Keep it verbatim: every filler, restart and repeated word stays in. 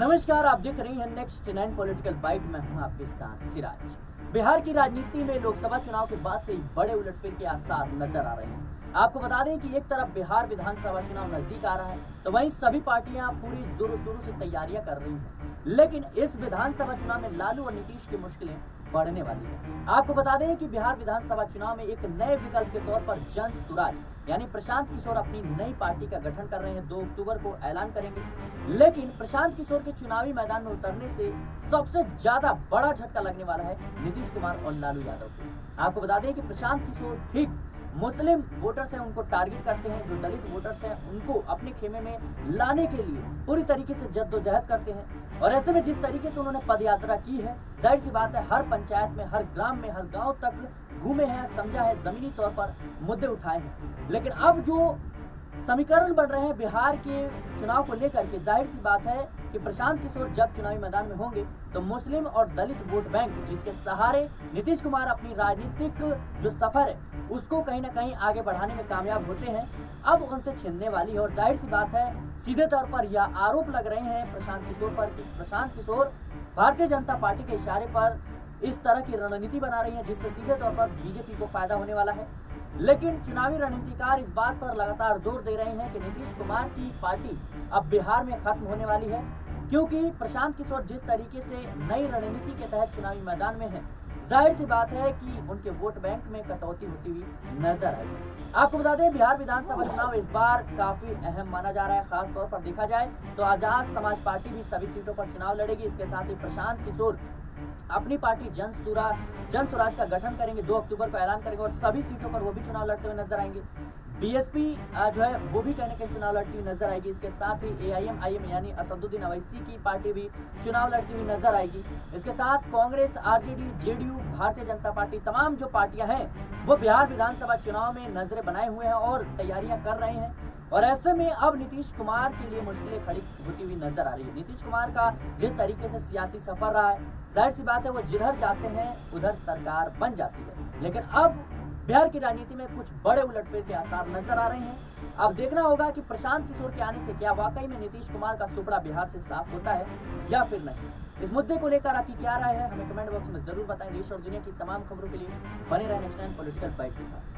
नमस्कार, आप देख रहे हैं नेक्स्ट नाइन पॉलिटिकल बाइट में। हूं आपके साथ सिराज। बिहार की राजनीति में लोकसभा चुनाव के बाद से ही बड़े उलटफेर के आसार नजर आ रहे हैं। आपको बता दें कि एक तरफ बिहार विधानसभा चुनाव नजदीक आ रहा है तो वहीं सभी पार्टियां पूरी जोरों शोरों से तैयारियां कर रही हैं, लेकिन इस विधानसभा चुनाव में लालू और नीतीश की मुश्किलें बढ़ने वाली है। आपको बता दें कि बिहार विधानसभा चुनाव में एक नए विकल्प के तौर पर जन स्वराज यानी प्रशांत किशोर अपनी नई पार्टी का गठन कर रहे हैं। दो अक्टूबर को ऐलान करेंगे, लेकिन प्रशांत किशोर के चुनावी मैदान में उतरने से सबसे ज्यादा बड़ा झटका लगने वाला है नीतीश कुमार और लालू यादव को। आपको बता दें कि प्रशांत किशोर ठीक मुस्लिम वोटर्स हैं, उनको टारगेट करते हैं। जो दलित वोटर्स हैं उनको अपने खेमे में लाने के लिए पूरी तरीके से जद्दोजहद करते हैं, और ऐसे में जिस तरीके से उन्होंने पदयात्रा की है, जाहिर सी बात है हर पंचायत में, हर ग्राम में, हर गांव तक घूमे हैं, समझा है, जमीनी तौर पर मुद्दे उठाए हैं। लेकिन अब जो समीकरण बन रहे हैं बिहार के चुनाव को लेकर के, जाहिर सी बात है कि प्रशांत किशोर जब चुनावी मैदान में होंगे तो मुस्लिम और दलित वोट बैंक जिसके सहारे नीतीश कुमार अपनी राजनीतिक जो सफर है उसको कहीं ना कहीं आगे बढ़ाने में कामयाब होते हैं, अब उनसे छिनने वाली है। और जाहिर सी बात है सीधे तौर पर यह आरोप लग रहे हैं प्रशांत किशोर पर कि प्रशांत किशोर भारतीय जनता पार्टी के इशारे पर इस तरह की रणनीति बना रही है जिससे सीधे तौर पर बीजेपी को फायदा होने वाला है। लेकिन चुनावी रणनीतिकार इस बात पर लगातार जोर दे रहे हैं कि नीतीश कुमार की पार्टी अब बिहार में खत्म होने वाली है, क्योंकि प्रशांत किशोर जिस तरीके से नई रणनीति के तहत चुनावी मैदान में है, जाहिर सी बात है कि उनके वोट बैंक में कटौती होती हुई नजर आई। आपको बता दें बिहार विधानसभा चुनाव इस बार काफी अहम माना जा रहा है। खासतौर पर देखा जाए तो आजाद समाज पार्टी भी सभी सीटों पर चुनाव लड़ेगी। इसके साथ ही प्रशांत किशोर अपनी पार्टी जन सुराज जन स्वराज का गठन करेंगे, दो अक्टूबर को ऐलान करेंगे और सभी सीटों पर वो भी चुनाव लड़ते हुए नजर आएंगे। बीएसपी जो है वो भी कहीं ना कहीं चुनाव लड़ती हुई नजर आएगी। इसके साथ ही एआईएम यानी असदुद्दीन अवैसी की पार्टी भी चुनाव लड़ती हुई नजर आएगी। इसके साथ Congress, RJD, JDU, Bharatiya Janata party, तमाम जो पार्टियां हैं वो बिहार विधानसभा चुनाव में नजरें बनाए हुए हैं और तैयारियां कर रहे हैं, और ऐसे में अब नीतीश कुमार के लिए मुश्किलें खड़ी होती हुई नजर आ रही है। नीतीश कुमार का जिस तरीके से सियासी सफर रहा है, जाहिर सी बात है वो जिधर जाते हैं उधर सरकार बन जाती है, लेकिन अब बिहार की राजनीति में कुछ बड़े उलटफेर के आसार नजर आ रहे हैं। अब देखना होगा कि प्रशांत किशोर के आने से क्या वाकई में नीतीश कुमार का सुपड़ा बिहार से साफ होता है या फिर नहीं। इस मुद्दे को लेकर आपकी क्या राय है हमें कमेंट बॉक्स में जरूर बताएं। देश और दुनिया की तमाम खबरों के लिए बने रहें नेक्स्ट नाइन पॉलिटिकल बाइट के साथ।